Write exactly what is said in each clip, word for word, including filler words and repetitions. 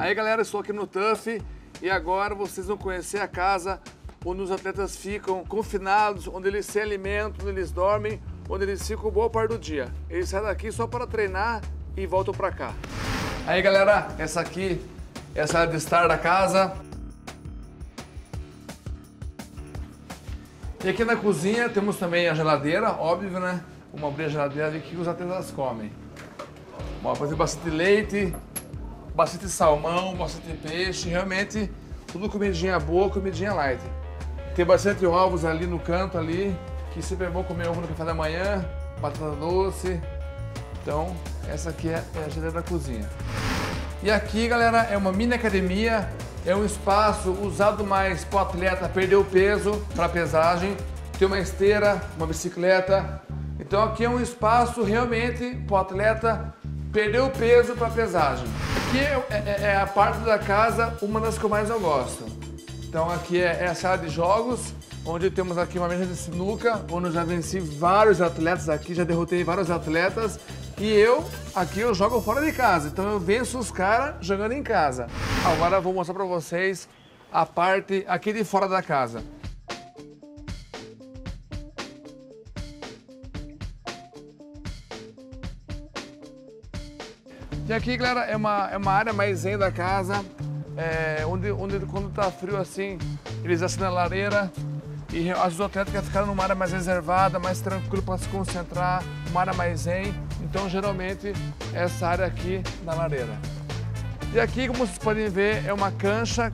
Aí, galera, eu estou aqui no Tuffy e agora vocês vão conhecer a casa onde os atletas ficam confinados, onde eles se alimentam, onde eles dormem, onde eles ficam boa parte do dia. Eles saem daqui só para treinar e voltam para cá. Aí, galera, essa aqui é a sala de estar da casa. E aqui na cozinha temos também a geladeira, óbvio, né? Vamos abrir a geladeira e que os atletas comem. Vamos fazer bastante leite, bastante salmão, bastante peixe, realmente tudo comidinha boa, comidinha light. Tem bastante ovos ali no canto ali, que sempre é bom comer ovo no café da manhã, batata doce. Então, essa aqui é a geladeira da cozinha. E aqui, galera, é uma mini academia, é um espaço usado mais para o atleta perder o peso para pesagem, tem uma esteira, uma bicicleta. Então aqui é um espaço realmente para o atleta perder o peso para pesagem. Aqui é, é, é a parte da casa, uma das que eu mais eu gosto. Então aqui é, é a sala de jogos, onde temos aqui uma mesa de sinuca, onde eu já venci vários atletas aqui, já derrotei vários atletas. E eu, aqui eu jogo fora de casa, então eu venço os caras jogando em casa. Agora eu vou mostrar pra vocês a parte aqui de fora da casa. E aqui, galera, é uma, é uma área mais zen da casa, é, onde, onde quando tá frio assim, eles assinam a lareira. E os atletas que ficaram numa área mais reservada, mais tranquilo para se concentrar, uma área mais zen. Então, geralmente, é essa área aqui na lareira. E aqui, como vocês podem ver, é uma cancha.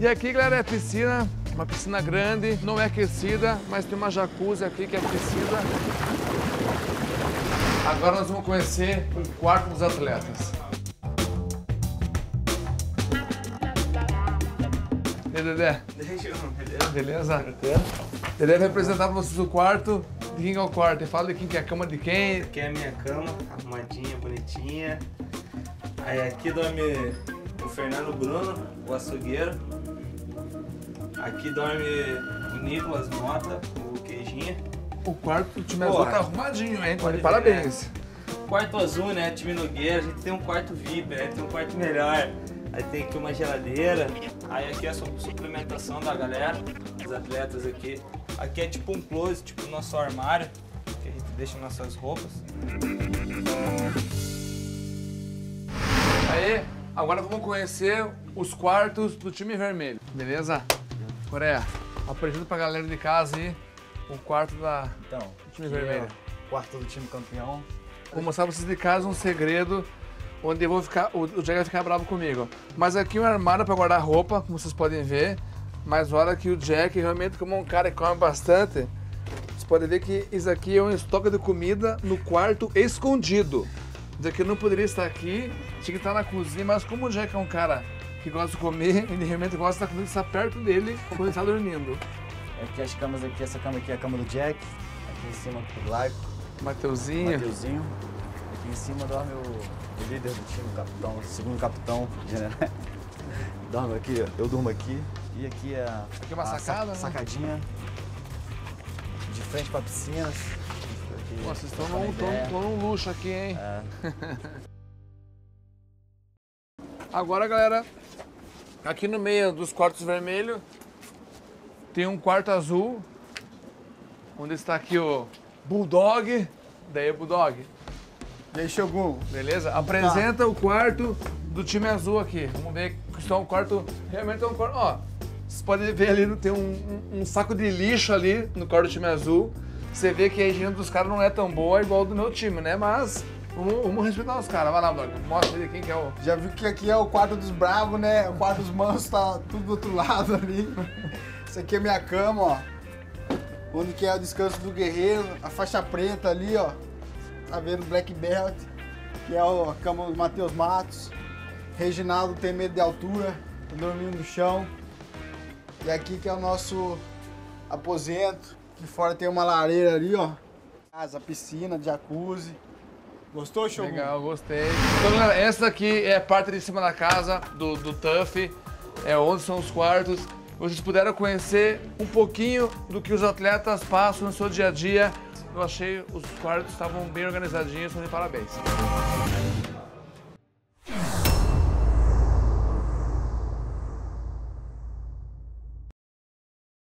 E aqui, galera, é piscina, uma piscina grande, não é aquecida, mas tem uma jacuzzi aqui que é aquecida. Agora nós vamos conhecer o quarto dos atletas. Dedé. Beleza? Dedé vai apresentar pra vocês o quarto. De quem é o quarto? Fala de quem que é a cama de quem. Aqui é a minha cama, arrumadinha, bonitinha. Aí aqui dorme o Fernando Bruno, o açougueiro. Aqui dorme o Nicolas Mota, o Queijinho. O quarto do time azul tá arrumadinho, hein? Pode parabéns. É. Quarto azul, né? Time Nogueira. A gente tem um quarto V I P, né? Tem um quarto melhor. Aí tem aqui uma geladeira, aí aqui é a suplementação da galera, dos atletas aqui. Aqui é tipo um closet, tipo o nosso armário, que a gente deixa nossas roupas. Aí, agora vamos conhecer os quartos do time vermelho, beleza? Coreia, apresenta pra galera de casa aí o quarto da, então, do time vermelho. É o quarto do time campeão. Vou mostrar pra vocês de casa um segredo. Onde eu vou ficar, o Jack vai ficar bravo comigo. Mas aqui é um armário para guardar roupa, como vocês podem ver. Mas olha que o Jack, realmente, como é um cara que come bastante, vocês podem ver que isso aqui é um estoque de comida no quarto escondido. Isso aqui não poderia estar aqui, tinha que estar na cozinha, mas como o Jack é um cara que gosta de comer, ele realmente gosta da comida estar perto dele quando ele está dormindo. Aqui as camas aqui, essa cama aqui é a cama do Jack, aqui em cima do Glaico. Mateuzinho. Mateuzinho. Aqui em cima dorme o... o líder do time, o capitão, o segundo capitão, general. Dorme aqui, eu durmo aqui. E aqui é a, aqui é uma a sacada, sa né? sacadinha, de frente pra piscina. Aqui, nossa, vocês estão num luxo aqui, hein? É. Agora, galera, aqui no meio dos quartos vermelhos, tem um quarto azul, onde está aqui o Bulldog. Daí é Bulldog. Deixa algum. Beleza? Apresenta tá. o quarto do time azul aqui. Vamos ver que é um quarto. Realmente é um quarto. Ó, vocês podem ver ali, tem um, um, um saco de lixo ali no quarto do time azul. Você vê que a higiene dos caras não é tão boa igual do meu time, né? Mas vamos, vamos respeitar os caras. Vai lá, Blog. Mostra aí quem que é o. Já viu que aqui é o quarto dos bravos, né? O quarto dos mansos tá tudo do outro lado ali. Isso aqui é minha cama, ó. Onde que é o descanso do guerreiro, a faixa preta ali, ó. A ver o Black Belt, que é o cama do Matheus Matos. Reginaldo tem medo de altura, tá dormindo no chão. E aqui que é o nosso aposento, que fora tem uma lareira ali, ó. Casa, piscina, jacuzzi. Gostou, show? Legal, gostei. Então, galera, essa aqui é a parte de cima da casa, do, do Tuffy, é onde são os quartos. Vocês puderam conhecer um pouquinho do que os atletas passam no seu dia a dia. Eu achei os quartos estavam bem organizadinhos, então de parabéns.